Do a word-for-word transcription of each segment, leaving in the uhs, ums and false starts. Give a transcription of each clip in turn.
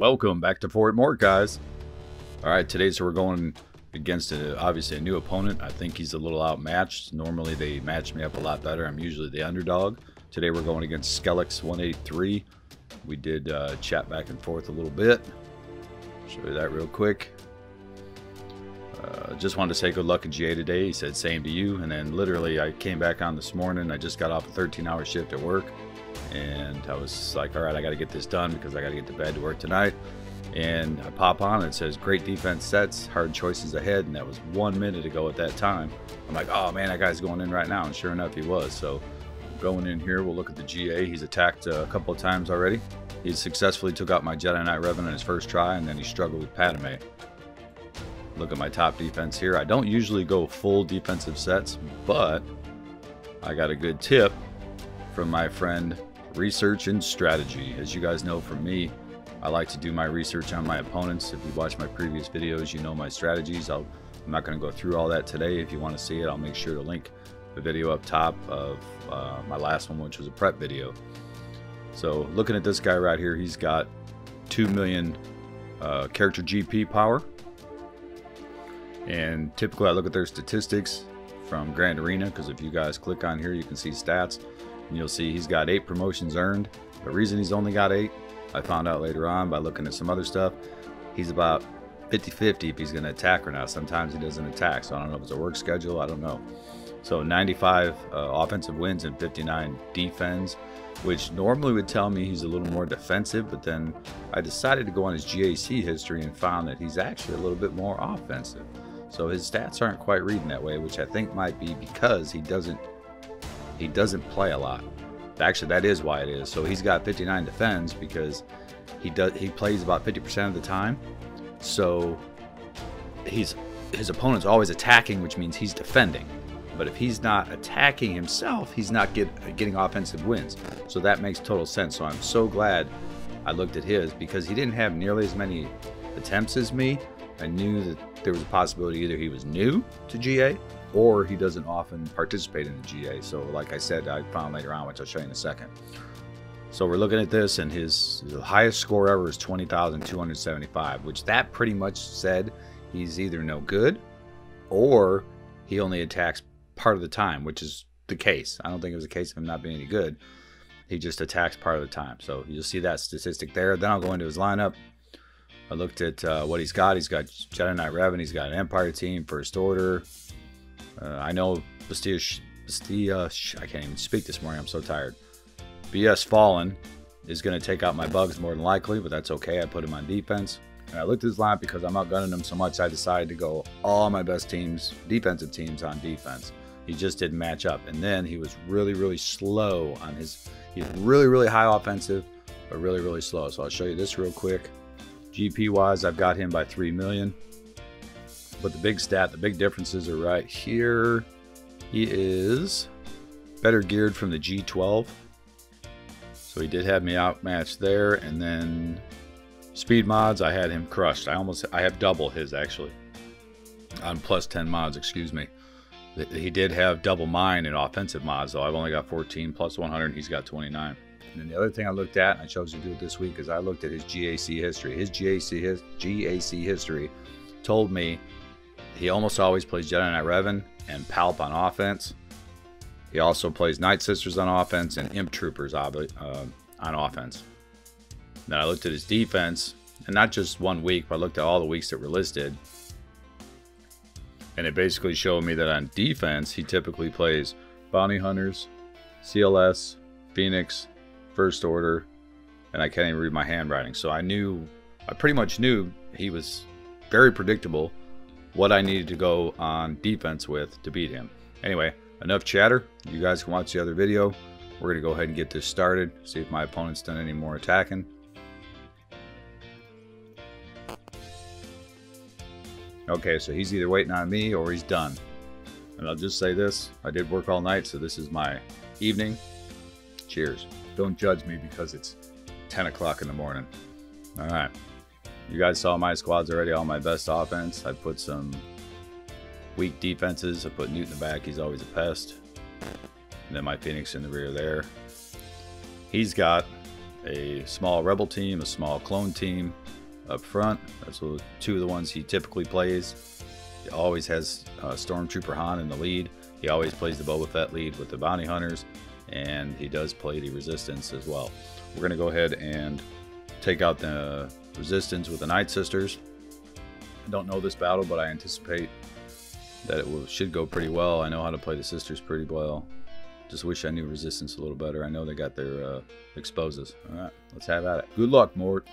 Welcome back to Fort Mort, guys. Alright, today so we're going against a, obviously a new opponent. I think he's a little outmatched. Normally they match me up a lot better. I'm usually the underdog. Today we're going against Skellix one eighty-three. We did uh, chat back and forth a little bit. Show you that real quick. Uh, just wanted to say good luck at G A today. He said same to you. And then literally I came back on this morning. I just got off a thirteen hour shift at work. And I was like, all right, I got to get this done because I got to get to bed to work tonight. And I pop on, and it says, great defense sets, hard choices ahead. And that was one minute ago at that time. I'm like, oh man, that guy's going in right now. And sure enough, he was. So going in here, we'll look at the G A. He's attacked a couple of times already. He successfully took out my Jedi Knight Revan on his first try, and then he struggled with Padme. Look at my top defense here. I don't usually go full defensive sets, but I got a good tip from my friend, Research and Strategy. As you guys know from me, I like to do my research on my opponents. If you watch my previous videos, you know my strategies. I'll, I'm not going to go through all that today. If you want to see it, I'll make sure to link the video up top of uh, my last one, which was a prep video. So looking at this guy right here, he's got two million uh, character G P power. And typically I look at their statistics from Grand Arena, because if you guys click on here, you can see stats. You'll see he's got eight promotions earned. The reason he's only got eight, I found out later on by looking at some other stuff. He's about fifty fifty if he's going to attack or not. Sometimes he doesn't attack, so I don't know if it's a work schedule. I don't know. So ninety-five uh, offensive wins and fifty-nine defends, which normally would tell me he's a little more defensive, but then I decided to go on his G A C history and found that he's actually a little bit more offensive. So his stats aren't quite reading that way, which I think might be because he doesn't He doesn't play a lot. Actually, that is why it is. So he's got fifty-nine defends because he does he plays about fifty percent of the time. So he's his opponent's always attacking, which means he's defending. But if he's not attacking himself, he's not get, getting offensive wins. So that makes total sense. So I'm so glad I looked at his, because he didn't have nearly as many attempts as me. I knew that there was a possibility either he was new to G A, or he doesn't often participate in the G A. So like I said, I found later on, which I'll show you in a second. So we're looking at this, and his the highest score ever is twenty thousand two hundred seventy-five, which that pretty much said he's either no good or he only attacks part of the time, which is the case. I don't think it was a case of him not being any good. He just attacks part of the time. So you'll see that statistic there. Then I'll go into his lineup. I looked at uh, what he's got. He's got Jedi Knight Revan. He's got an Empire team, First Order. Uh, I know Bastia, Bastia, I can't even speak this morning, I'm so tired. B S Fallen is going to take out my bugs more than likely, but that's okay, I put him on defense. And I looked at his lineup because I'm outgunning him so much, I decided to go all my best teams, defensive teams, on defense. He just didn't match up. And then he was really, really slow on his, he's really, really high offensive, but really, really slow. So I'll show you this real quick. G P-wise, I've got him by three million. But the big stat, the big differences are right here. He is better geared from the G twelve. So he did have me outmatched there. And then speed mods, I had him crushed. I almost, I have double his actually. On plus ten mods, excuse me. He did have double mine in offensive mods, though. I've only got fourteen plus one hundred, and he's got twenty-nine. And then the other thing I looked at, and I chose to do it this week, is I looked at his G A C history. His G A C, his G A C history told me he almost always plays Jedi Knight Revan and Palp on offense. He also plays Night Sisters on offense and Imp Troopers uh, on offense. Then I looked at his defense, and not just one week, but I looked at all the weeks that were listed. And it basically showed me that on defense, he typically plays Bounty Hunters, C L S, Phoenix, First Order, and I can't even read my handwriting. So I knew, I pretty much knew he was very predictable what I needed to go on defense with to beat him. Anyway, enough chatter. You guys can watch the other video. We're going to go ahead and get this started, see if my opponent's done any more attacking. Okay, so he's either waiting on me or he's done. And I'll just say this, I did work all night, so this is my evening. Cheers. Don't judge me because it's ten o'clock in the morning. All right. You guys saw my squads already, all my best offense. I put some weak defenses. I put Newt in the back. He's always a pest. And then my Phoenix in the rear there. He's got a small rebel team, a small clone team up front. That's two of the ones he typically plays. He always has uh, Stormtrooper Han in the lead. He always plays the Boba Fett lead with the Bounty Hunters, and he does play the Resistance as well. We're going to go ahead and take out the Resistance with the Night Sisters. I don't know this battle, but I anticipate that it will, should go pretty well. I know how to play the Sisters pretty well. Just wish I knew Resistance a little better. I know they got their uh, exposes. All right, let's have at it. Good luck, Mort.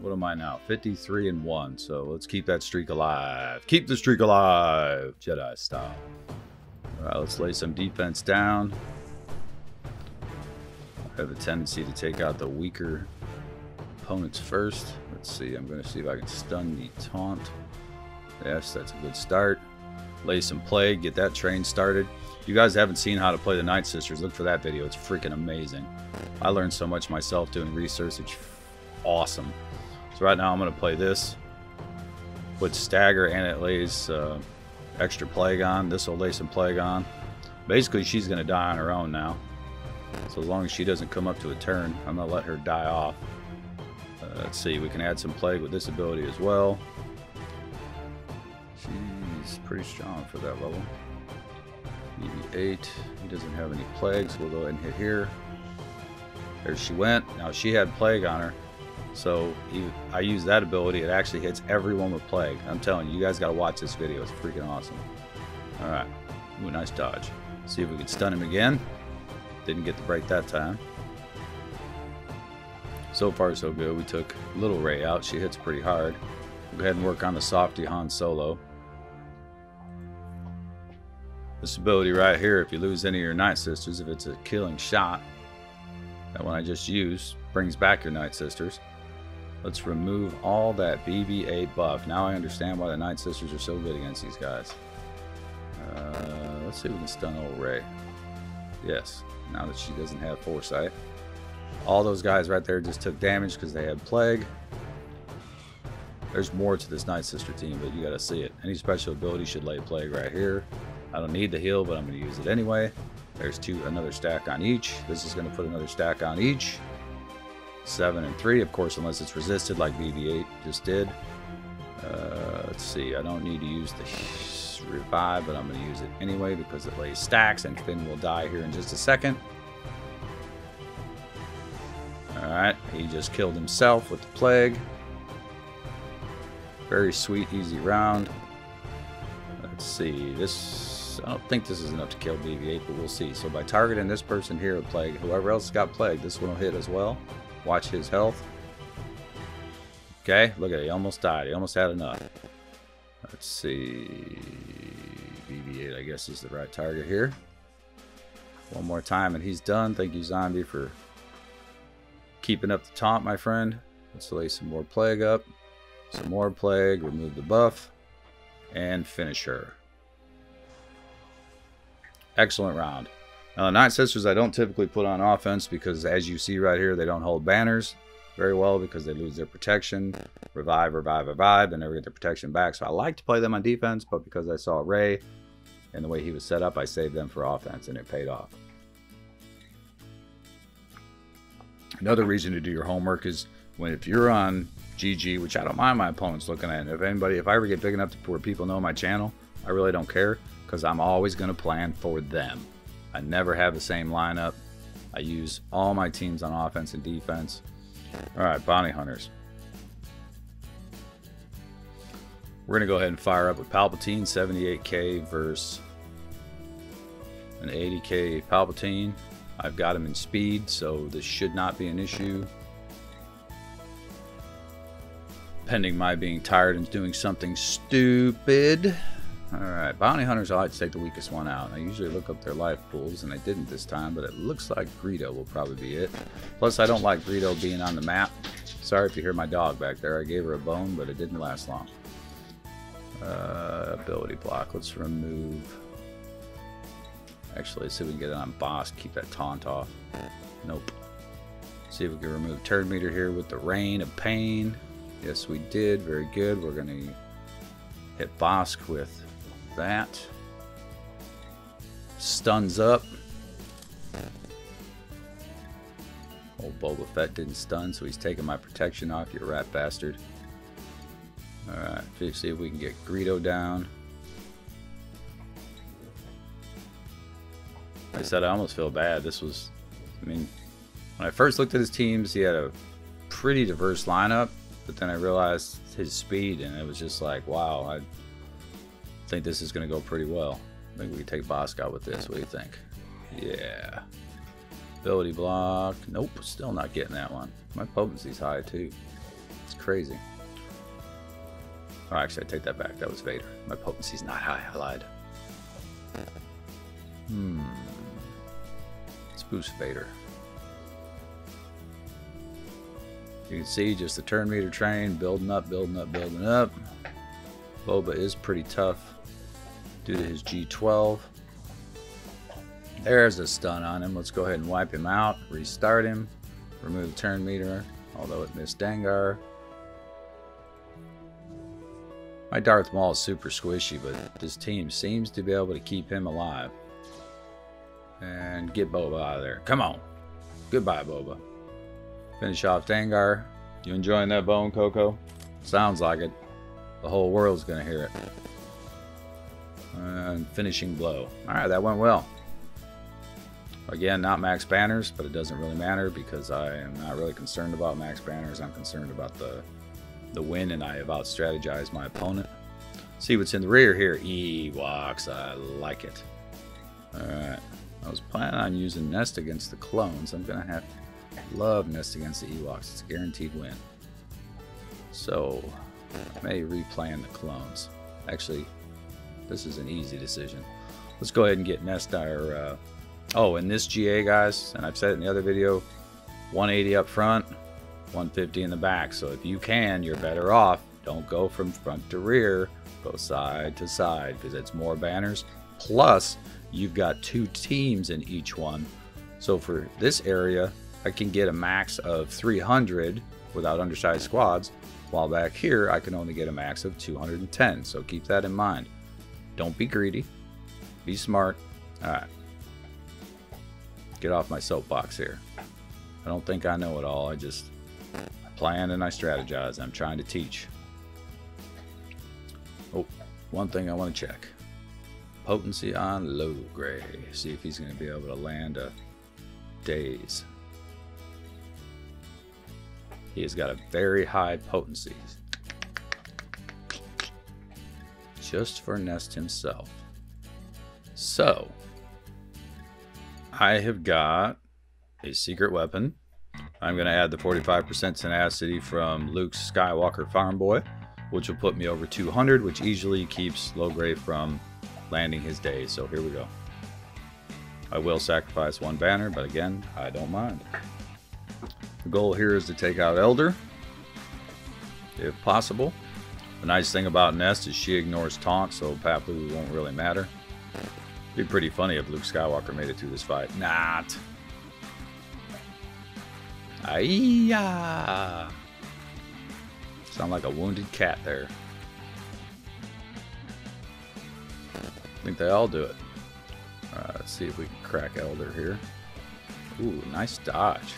What am I now? fifty-three and one. So let's keep that streak alive. Keep the streak alive, Jedi style. All right, let's lay some defense down. I have a tendency to take out the weaker opponents first. Let's see. I'm going to see if I can stun the taunt. Yes, that's a good start. Lay some play, get that train started. If you guys haven't seen how to play the Night Sisters, look for that video. It's freaking amazing. I learned so much myself doing research. It's awesome. So right now I'm going to play this. Put stagger and it lays uh, extra plague on. This will lay some plague on. Basically, she's going to die on her own now. So as long as she doesn't come up to a turn, I'm going to let her die off. Uh, let's see, we can add some plague with this ability as well. She's pretty strong for that level. E eight. He doesn't have any plagues. We'll go ahead and hit here. There she went. Now she had plague on her, so he, I use that ability. It actually hits everyone with plague. I'm telling you, you guys got to watch this video. It's freaking awesome. All right. Ooh, nice dodge. See if we can stun him again. Didn't get the break that time. So far, so good. We took Little Ray out. She hits pretty hard. We'll go ahead and work on the softy Han Solo. This ability right here, if you lose any of your Night Sisters, if it's a killing shot, that one I just used brings back your Night Sisters. Let's remove all that B B A buff. Now I understand why the Night Sisters are so good against these guys. Uh, let's see if we can stun old Rey. Yes, now that she doesn't have foresight. All those guys right there just took damage because they had plague. There's more to this Night Sister team, but you gotta see it. Any special ability should lay plague right here. I don't need the heal, but I'm going to use it anyway. There's two, another stack on each. This is going to put another stack on each. Seven and three, of course, unless it's resisted like B B eight just did. Uh, let's see. I don't need to use the revive, but I'm going to use it anyway because it lays stacks, and Finn will die here in just a second. All right. He just killed himself with the plague. Very sweet, easy round. Let's see. This... I don't think this is enough to kill B B eight, but we'll see. So by targeting this person here with plague, whoever else got plague, this one will hit as well. Watch his health. Okay, look at it. He almost died. He almost had enough. Let's see. B B eight, I guess, is the right target here. One more time, and he's done. Thank you, Zombie, for keeping up the taunt, my friend. Let's lay some more plague up. Some more plague. Remove the buff. And finish her. Excellent round. Now, the Night Sisters I don't typically put on offense because, as you see right here, they don't hold banners very well because they lose their protection. Revive, revive, revive. They never get their protection back. So I like to play them on defense, but because I saw Rey and the way he was set up, I saved them for offense, and it paid off. Another reason to do your homework is when if you're on G G, which I don't mind my opponents looking at, and if anybody, if I ever get big enough to where people know my channel, I really don't care. Because I'm always going to plan for them. I never have the same lineup. I use all my teams on offense and defense. All right, Bounty Hunters. We're going to go ahead and fire up with Palpatine. seventy-eight K versus an eighty K Palpatine. I've got him in speed, so this should not be an issue. Pending my being tired and doing something stupid. Alright, Bounty Hunters, I like to take the weakest one out. I usually look up their life pools, and I didn't this time, but it looks like Greedo will probably be it. Plus, I don't like Greedo being on the map. Sorry if you hear my dog back there. I gave her a bone, but it didn't last long. Uh, ability block. Let's remove... Actually, let's see if we can get it on Bossk. Keep that taunt off. Nope. See if we can remove turn meter here with the rain of pain. Yes, we did. Very good. We're going to hit Bossk with... that stuns up Old Boba Fett didn't stun, so he's taking my protection off, you rat bastard. Alright, see if we can get Greedo down. Like I said, I almost feel bad. This was, I mean, when I first looked at his teams, he had a pretty diverse lineup, but then I realized his speed, and it was just like, wow, I think this is going to go pretty well. I think we can take Bossk out with this. What do you think? Yeah. Ability block. Nope, still not getting that one. My potency's high, too. It's crazy. Oh, actually, I take that back. That was Vader. My potency's not high. I lied. Hmm. Let's boost Vader. You can see just the turn meter train building up, building up, building up. Boba is pretty tough due to his G twelve. There's a stun on him. Let's go ahead and wipe him out, restart him, remove the turn meter, although it missed Dengar. My Darth Maul is super squishy, but this team seems to be able to keep him alive. And get Boba out of there. Come on. Goodbye, Boba. Finish off Dengar. You enjoying that bone, Coco? Sounds like it. The whole world's going to hear it. And finishing blow. Alright, that went well. Again, not max banners, but it doesn't really matter because I am not really concerned about max banners. I'm concerned about the the win, and I have out-strategized my opponent. See what's in the rear here. Ewoks. I like it. Alright. I was planning on using Nest against the clones. I'm going to have to love Nest against the Ewoks. It's a guaranteed win. So, I may replan the clones. Actually, this is an easy decision. Let's go ahead and get Nest our... Uh, oh, and this G A, guys, and I've said it in the other video, one eighty up front, one fifty in the back. So if you can, you're better off. Don't go from front to rear. Go side to side because it's more banners. Plus, you've got two teams in each one. So for this area... I can get a max of three hundred without undersized squads, while back here I can only get a max of two hundred ten, so keep that in mind. Don't be greedy, be smart. Alright, get off my soapbox here. I don't think I know it all, I just I plan and I strategize, I'm trying to teach. Oh, one thing I want to check. Potency on low gray, see if he's going to be able to land a daze. He has got a very high potency. Just for Nest himself. So, I have got a secret weapon. I'm going to add the forty-five percent tenacity from Luke Skywalker Farm Boy, which will put me over two hundred, which easily keeps Logray from landing his day. So here we go. I will sacrifice one banner, but again, I don't mind. The goal here is to take out Elder, if possible. The nice thing about Nest is she ignores taunt, so Papu won't really matter. It'd be pretty funny if Luke Skywalker made it through this fight. Not. Aiyah! Sound like a wounded cat there. I think they all do it. Alright, let's see if we can crack Elder here. Ooh, nice dodge.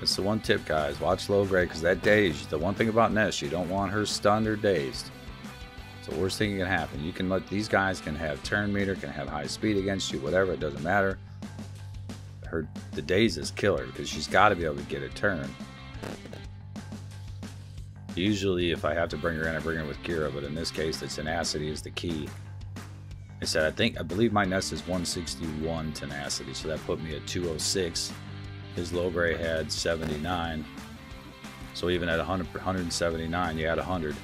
It's the one tip, guys. Watch low gray, because that daze, the one thing about Nest, you don't want her stunned or dazed. It's the worst thing that can happen. You can let these guys can have turn meter, can have high speed against you, whatever. It doesn't matter. Her the daze is killer because she's got to be able to get a turn. Usually, if I have to bring her in, I bring her with Kira, but in this case, the tenacity is the key. I said, I think, I believe my Nest is one sixty-one tenacity, so that put me at two oh six. His low gray had seventy-nine, so even at one hundred, one seventy-nine, you had one hundred.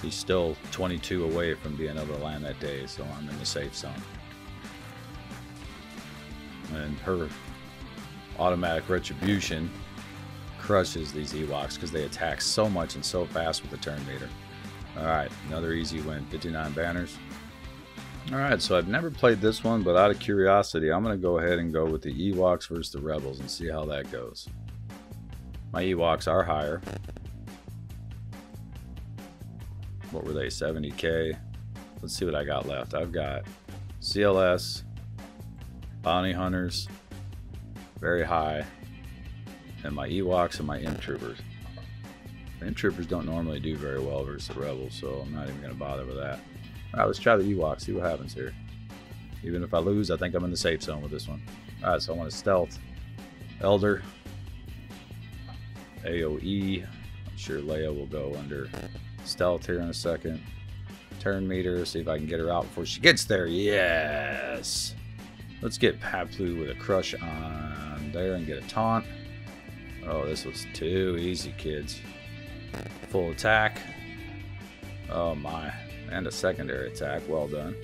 He's still twenty-two away from being able to land that day, so I'm in the safe zone. And her automatic retribution crushes these Ewoks because they attack so much and so fast with the turn meter. Alright, another easy win, fifty-nine banners. Alright, so I've never played this one, but out of curiosity, I'm going to go ahead and go with the Ewoks versus the Rebels and see how that goes. My Ewoks are higher. What were they, seventy K? Let's see what I got left. I've got C L S, Bounty Hunters, very high, and my Ewoks and my Imp Troopers. The Imp Troopers don't normally do very well versus the Rebels, so I'm not even going to bother with that. All right, let's try the Ewoks, see what happens here. Even if I lose, I think I'm in the safe zone with this one. All right, so I want to stealth, Elder, A O E. I'm sure Leia will go under stealth here in a second. Turn meter, see if I can get her out before she gets there. Yes! Let's get Paplu with a crush on there and get a taunt. Oh, this looks too easy, kids. Full attack. Oh my. And a secondary attack. Well done.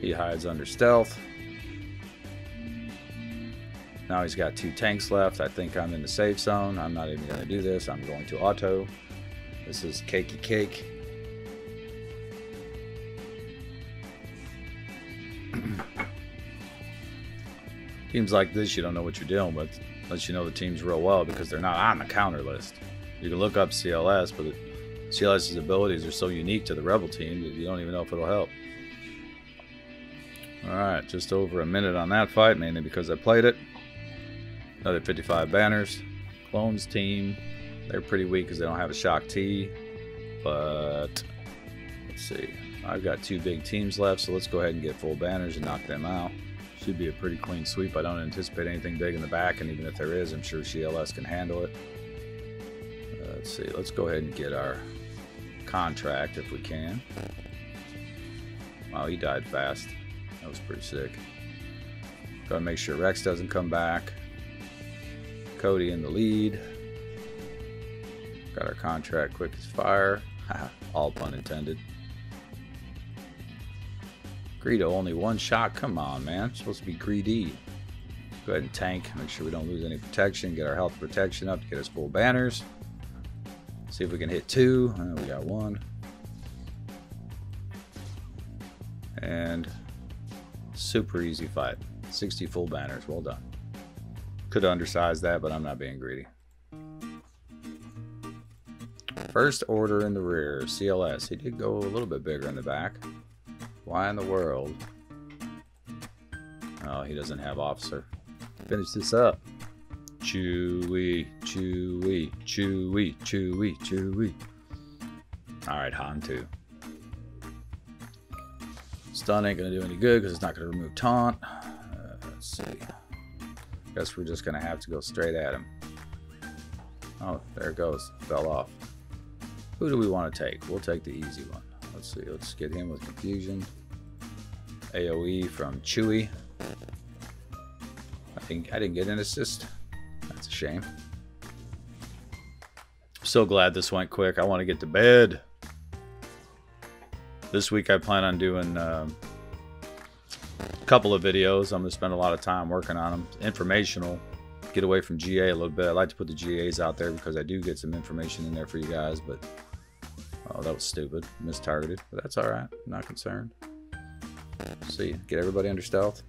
He hides under stealth. Now he's got two tanks left. I think I'm in the safe zone. I'm not even going to do this. I'm going to auto. This is cakey cake. Teams like this, you don't know what you're dealing with unless you know the teams real well, because they're not on the counter list. You can look up C L S, but CLS's abilities are so unique to the Rebel team that you don't even know if it'll help. Alright, just over a minute on that fight, mainly because I played it. Another fifty-five banners. Clones team, they're pretty weak because they don't have a shock T. But, let's see. I've got two big teams left, so let's go ahead and get full banners and knock them out. Should be a pretty clean sweep. I don't anticipate anything big in the back, and even if there is, I'm sure C L S can handle it. Uh, let's see. Let's go ahead and get our contract if we can. Wow, he died fast. That was pretty sick. Gotta make sure Rex doesn't come back. Cody in the lead. Got our contract quick as fire. All pun intended. Greedo, only one shot. Come on, man. It's supposed to be greedy. Go ahead and tank. Make sure we don't lose any protection. Get our health protection up to get us full banners. See if we can hit two. Oh, we got one. And super easy fight. sixty full banners. Well done. Could have undersized that, but I'm not being greedy. First Order in the rear. C L S. He did go a little bit bigger in the back. Why in the world? Oh, he doesn't have officer. Finish this up. Chewy, Chewy, Chewy, Chewy, Chewy. Alright, Han too. Stun ain't gonna do any good because it's not gonna remove taunt. Uh, let's see. Guess we're just gonna have to go straight at him. Oh, there it goes. Fell off. Who do we want to take? We'll take the easy one. Let's see, let's get him with confusion. A O E from Chewy. I think I didn't get an assist. That's a shame. So glad this went quick. I want to get to bed. This week I plan on doing um, a couple of videos. I'm going to spend a lot of time working on them. Informational. Get away from G A a little bit. I like to put the G As out there because I do get some information in there for you guys, but... Oh, that was stupid. Mistargeted. But that's alright. Not concerned. See, get everybody under stealth.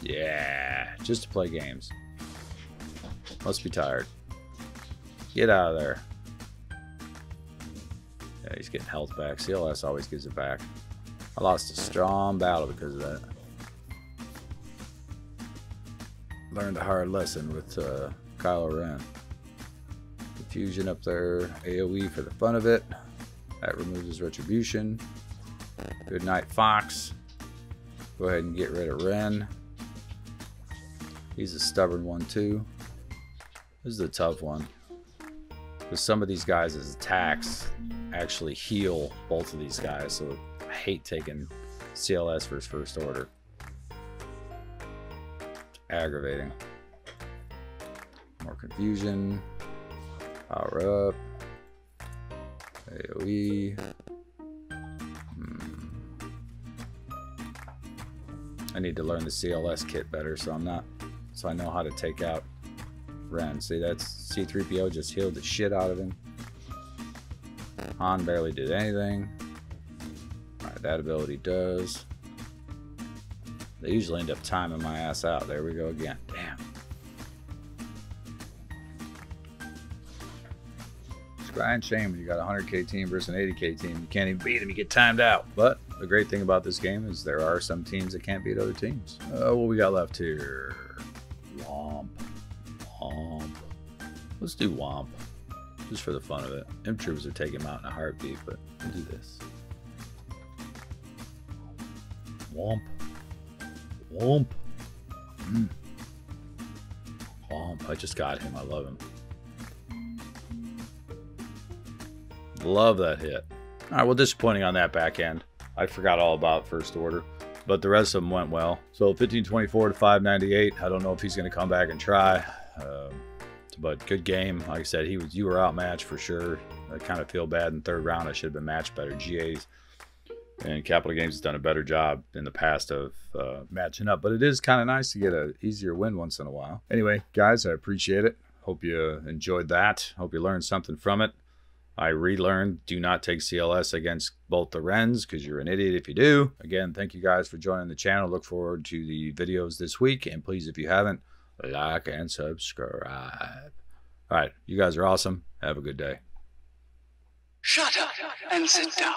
Yeah. Just to play games. Must be tired. Get out of there. Yeah, he's getting health back. C L S always gives it back. I lost a strong battle because of that. Learned a hard lesson with uh, Kylo Ren. Confusion up there. A O E for the fun of it. That removes his retribution. Good night, Fox. Go ahead and get rid of Ren. He's a stubborn one too. This is a tough one. Because some of these guys' attacks actually heal both of these guys. So I hate taking C L S versus First Order. It's aggravating. More confusion. Power up. A O E. Hmm. I need to learn the C L S kit better, so I'm not, so I know how to take out Ren. See, that's C three P O just healed the shit out of him. Han barely did anything. All right, that ability does. They usually end up timing my ass out. There we go again. Damn. Crying shame when you got a one hundred K team versus an eighty K team. You can't even beat them. You get timed out. But The great thing about this game is there are some teams that can't beat other teams. Uh, what we got left here? Womp. Womp. Let's do Womp. Just for the fun of it. Imp Troopers would take him out in a heartbeat, but we'll do this. Womp. Womp. Mm. Womp. I just got him. I love him. Love that hit. All right, well, disappointing on that back end. I forgot all about First Order, but the rest of them went well. So fifteen twenty-four to five ninety-eight. I don't know if he's going to come back and try, uh, but good game. Like I said, he was you were outmatched for sure. I kind of feel bad in the third round. I should have been matched better. G A's and Capital Games has done a better job in the past of uh, matching up, but it is kind of nice to get an easier win once in a while. Anyway, guys, I appreciate it. Hope you enjoyed that. Hope you learned something from it. I relearned, do not take C L S against both the Rens because you're an idiot if you do. Again, thank you guys for joining the channel. Look forward to the videos this week. And please, if you haven't, like and subscribe. All right, you guys are awesome. Have a good day. Shut up and sit down.